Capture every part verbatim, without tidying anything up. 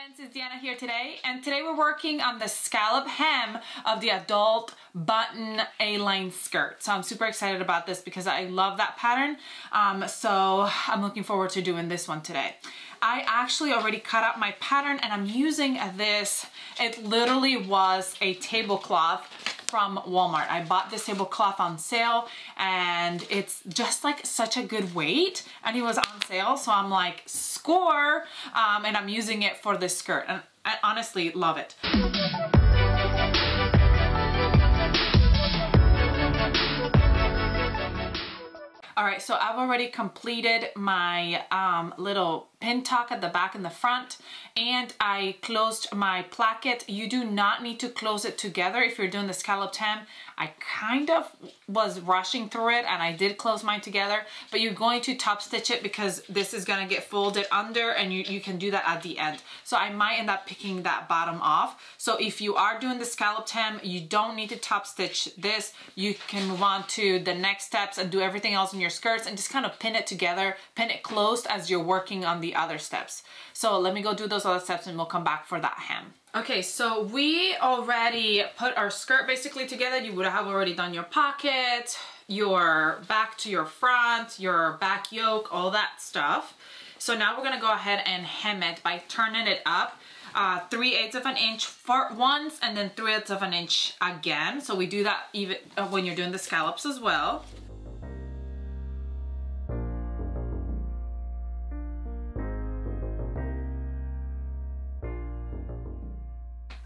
Friends, it's Deanna here today, and today we're working on the scallop hem of the adult button A-line skirt. So I'm super excited about this because I love that pattern. Um, so I'm looking forward to doing this one today. I actually already cut out my pattern and I'm using this. It literally was a tablecloth from Walmart. I bought this tablecloth on sale and it's just like such a good weight, and it was on sale, so I'm like, score! Um, and I'm using it for this skirt and I honestly love it. All right, so I've already completed my um, little pin tuck at the back and the front, and I closed my placket. You do not need to close it together if you're doing the scalloped hem. I kind of was rushing through it and I did close mine together, but you're going to top stitch it because this is gonna get folded under, and you, you can do that at the end. So I might end up picking that bottom off. So if you are doing the scalloped hem, you don't need to top stitch this. You can move on to the next steps and do everything else in your skirts and just kind of pin it together, pin it closed as you're working on the The other steps. So let me go do those other steps and we'll come back for that hem. Okay, so we already put our skirt basically together. You would have already done your pocket, your back to your front, your back yoke, all that stuff. So now we're gonna go ahead and hem it by turning it up uh, three eighths of an inch for once and then three eighths of an inch again. So we do that even uh, when you're doing the scallops as well.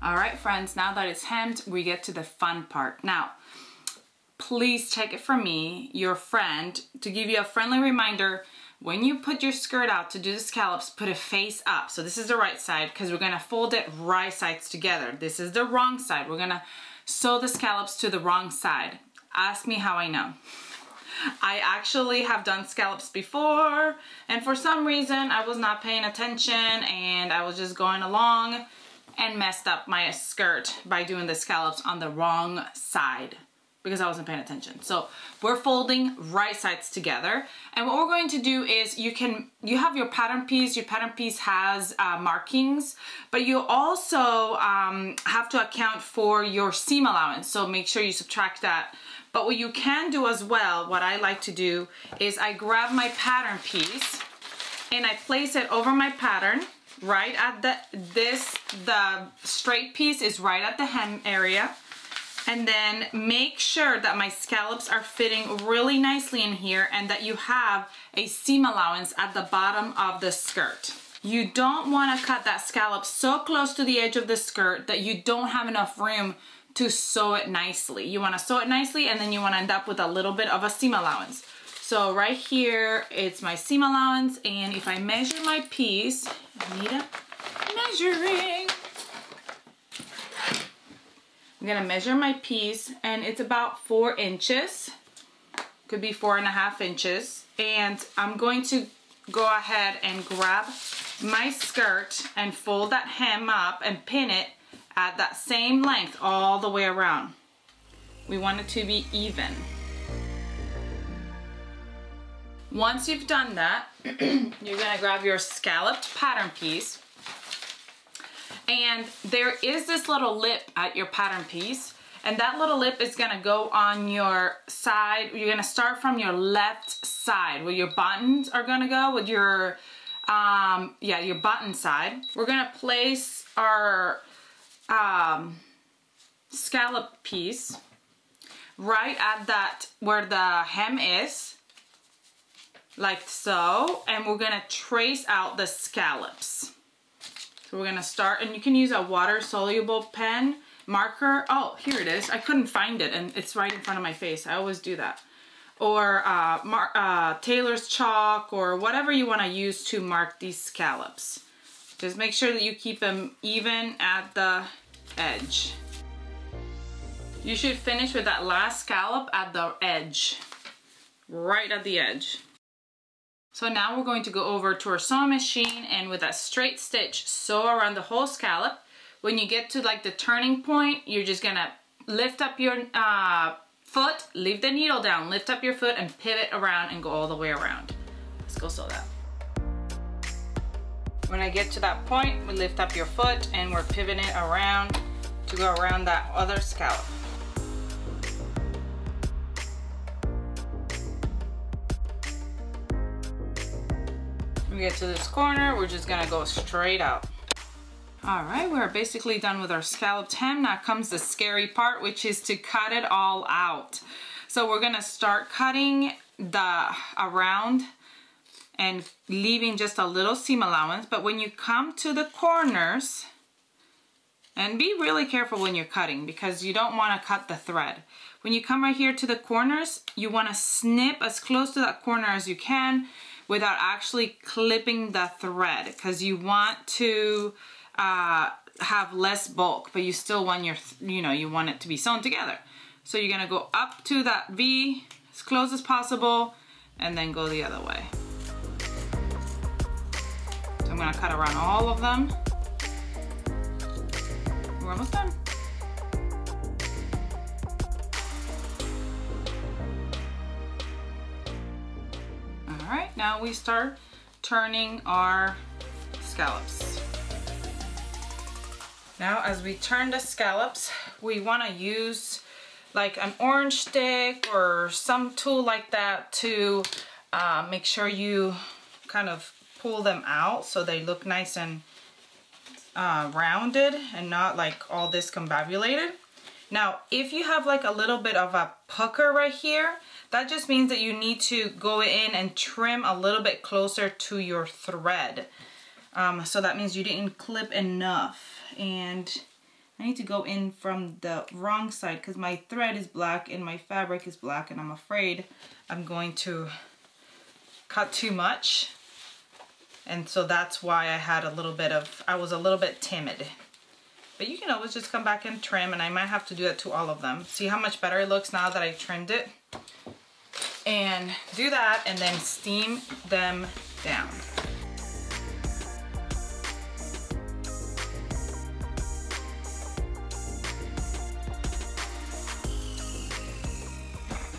All right, friends, now that it's hemmed, we get to the fun part. Now, please check it from me, your friend, to give you a friendly reminder, when you put your skirt out to do the scallops, put it face up. So this is the right side because we're gonna fold it right sides together. This is the wrong side. We're gonna sew the scallops to the wrong side. Ask me how I know. I actually have done scallops before, and for some reason I was not paying attention and I was just going along and messed up my skirt by doing the scallops on the wrong side because I wasn't paying attention. So we're folding right sides together, and what we're going to do is you can you have your pattern piece. Your pattern piece has uh, markings, but you also um, have to account for your seam allowance, so make sure you subtract that. But what you can do as well, what I like to do is I grab my pattern piece and I place it over my pattern right at the, this, the straight piece is right at the hem area. And then make sure that my scallops are fitting really nicely in here and that you have a seam allowance at the bottom of the skirt. You don't wanna cut that scallop so close to the edge of the skirt that you don't have enough room to sew it nicely. You wanna sew it nicely, and then you wanna end up with a little bit of a seam allowance. So right here, it's my seam allowance, and if I measure my piece, I need a measuring. I'm gonna measure my piece, and it's about four inches. Could be four and a half inches. And I'm going to go ahead and grab my skirt and fold that hem up and pin it at that same length all the way around. We want it to be even. Once you've done that, you're gonna grab your scalloped pattern piece, and there is this little lip at your pattern piece, and that little lip is gonna go on your side. You're gonna start from your left side where your buttons are gonna go with your, um, yeah, your button side. We're gonna place our um, scallop piece right at that where the hem is, like so, and we're gonna trace out the scallops. So we're gonna start, and you can use a water-soluble pen marker. Oh, here it is. I couldn't find it, and it's right in front of my face. I always do that. Or uh, mar uh, Taylor's chalk, or whatever you wanna use to mark these scallops. Just make sure that you keep them even at the edge. You should finish with that last scallop at the edge, right at the edge. So now we're going to go over to our sewing machine, and with a straight stitch, sew around the whole scallop. When you get to like the turning point, you're just gonna lift up your uh, foot, leave the needle down, lift up your foot and pivot around and go all the way around. Let's go sew that. When I get to that point, we lift up your foot and we're pivoting it around to go around that other scallop. When we get to this corner, we're just gonna go straight out. All right, we're basically done with our scalloped hem. Now comes the scary part, which is to cut it all out. So we're gonna start cutting the around and leaving just a little seam allowance. But when you come to the corners, and be really careful when you're cutting because you don't wanna cut the thread. When you come right here to the corners, you wanna snip as close to that corner as you can without actually clipping the thread, because you want to Uh, have less bulk, but you still want your, you know, you want it to be sewn together. So you're gonna go up to that V as close as possible and then go the other way. So I'm gonna cut around all of them. We're almost done. All right, now we start turning our scallops. Now as we turn the scallops, we want to use like an orange stick or some tool like that to uh, make sure you kind of pull them out so they look nice and uh, rounded and not like all this discombobulated. Now if you have like a little bit of a pucker right here, that just means that you need to go in and trim a little bit closer to your thread. Um, so that means you didn't clip enough. And I need to go in from the wrong side because my thread is black and my fabric is black, and I'm afraid I'm going to cut too much. And so that's why I had a little bit of, I was a little bit timid. But you can always just come back and trim, and I might have to do that to all of them. See how much better it looks now that I trimmed it? And do that and then steam them down.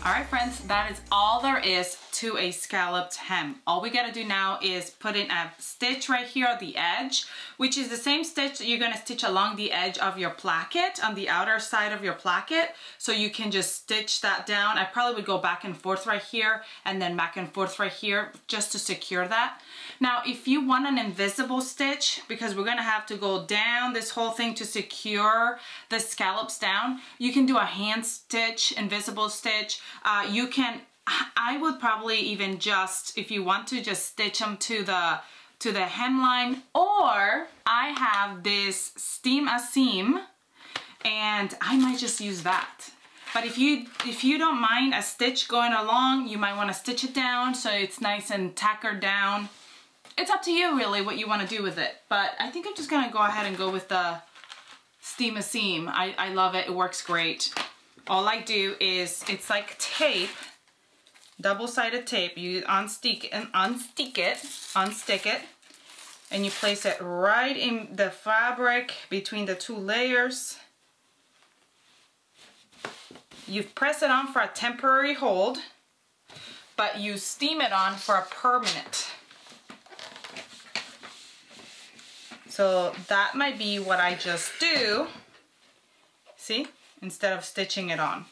All right, friends, that is all there is to a scalloped hem. All we gotta do now is put in a stitch right here at the edge, which is the same stitch that you're gonna stitch along the edge of your placket, on the outer side of your placket, so you can just stitch that down. I probably would go back and forth right here and then back and forth right here just to secure that. Now, if you want an invisible stitch, because we're gonna have to go down this whole thing to secure the scallops down, you can do a hand stitch, invisible stitch. Uh, you can, I would probably even just, if you want to, just stitch them to the to the hemline, or I have this Steam a Seam and I might just use that. But if you if you don't mind a stitch going along, you might want to stitch it down so it's nice and tackered down. It's up to you really what you want to do with it, but I think I'm just gonna go ahead and go with the Steam a Seam. I, I love it, it works great. All I do is, it's like tape, double-sided tape. You unstick and unstick it, unstick it, and you place it right in the fabric between the two layers. You press it on for a temporary hold, but you steam it on for a permanent. So that might be what I just do. See? Instead of stitching it on.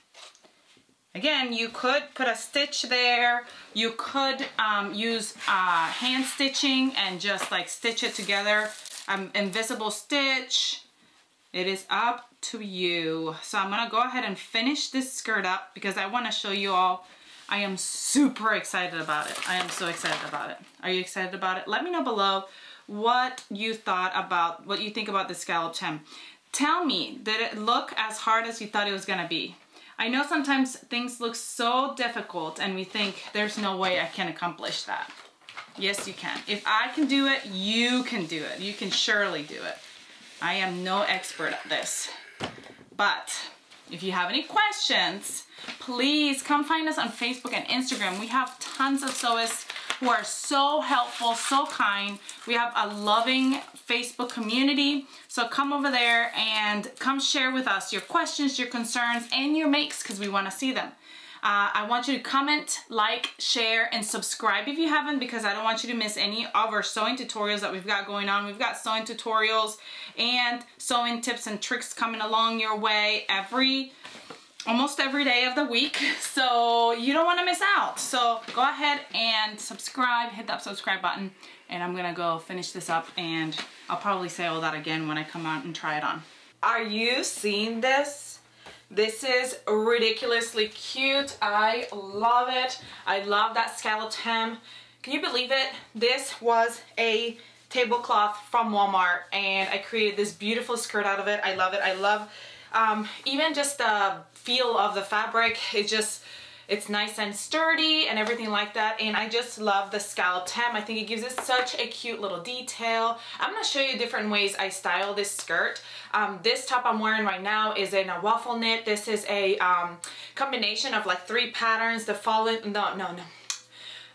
Again, you could put a stitch there, you could um, use uh, hand stitching and just like stitch it together, um, invisible stitch. It is up to you. So I'm gonna go ahead and finish this skirt up because I wanna show you all. I am super excited about it. I am so excited about it. Are you excited about it? Let me know below what you thought about, what you think about the scalloped hem. Tell me, did it look as hard as you thought it was gonna be? I know sometimes things look so difficult and we think there's no way I can accomplish that. Yes, you can. If I can do it, you can do it. You can surely do it. I am no expert at this. But if you have any questions, please come find us on Facebook and Instagram. We have tons of sewists who are so helpful, so kind. We have a loving Facebook community. So come over there and come share with us your questions, your concerns, and your makes, because we want to see them. Uh, I want you to comment, like, share, and subscribe if you haven't, because I don't want you to miss any of our sewing tutorials that we've got going on. We've got sewing tutorials and sewing tips and tricks coming along your way every, almost every day of the week. So you don't want to miss out. So go ahead and subscribe, hit that subscribe button, and I'm gonna go finish this up, and I'll probably say all that again when I come out and try it on. Are you seeing this? This is ridiculously cute. I love it. I love that scalloped hem. Can you believe it? This was a tablecloth from Walmart, and I created this beautiful skirt out of it. I love it. I love um, even just the feel of the fabric. It's just, it's nice and sturdy and everything like that, and I just love the scalloped hem. I think it gives it such a cute little detail. I'm going to show you different ways I style this skirt. Um, this top I'm wearing right now is in a waffle knit. This is a um, combination of like three patterns. The fallen, no, no, no.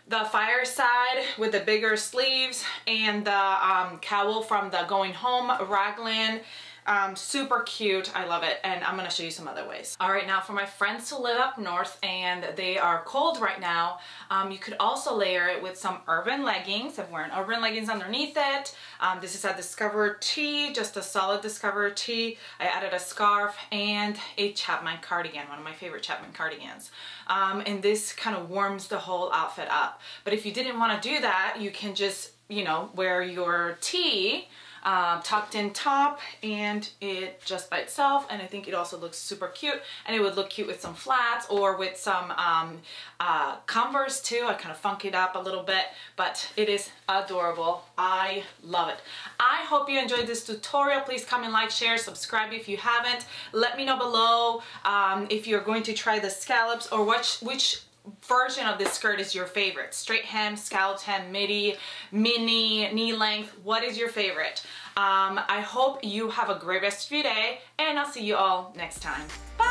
The fireside with the bigger sleeves, and the um, cowl from the Going Home raglan. Um, super cute. I love it, and I'm gonna show you some other ways. All right, now for my friends who live up north and they are cold right now, um, you could also layer it with some urban leggings. I'm wearing urban leggings underneath it. Um, this is a Discover tee, just a solid Discover tee. I added a scarf and a Chapman cardigan, one of my favorite Chapman cardigans. Um, and this kind of warms the whole outfit up. But if you didn't want to do that, you can just, you know, wear your tee Um, tucked in top, and it just by itself, and I think it also looks super cute, and it would look cute with some flats or with some um, uh, Converse too. I kind of funk it up a little bit, but it is adorable. I love it. I hope you enjoyed this tutorial. Please comment, like, share, subscribe if you haven't. Let me know below um, if you're going to try the scallops, or which which version of this skirt is your favorite. Straight hem, scalloped hem, midi, mini, knee length. What is your favorite? Um, I hope you have a great rest of your day, and I'll see you all next time. Bye!